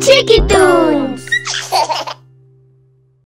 Chiquitón.